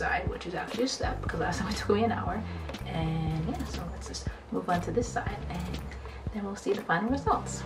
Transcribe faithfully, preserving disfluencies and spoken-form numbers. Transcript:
side, which is actually a step because last time it took me an hour. And yeah, so let's just move on to this side and then we'll see the final results.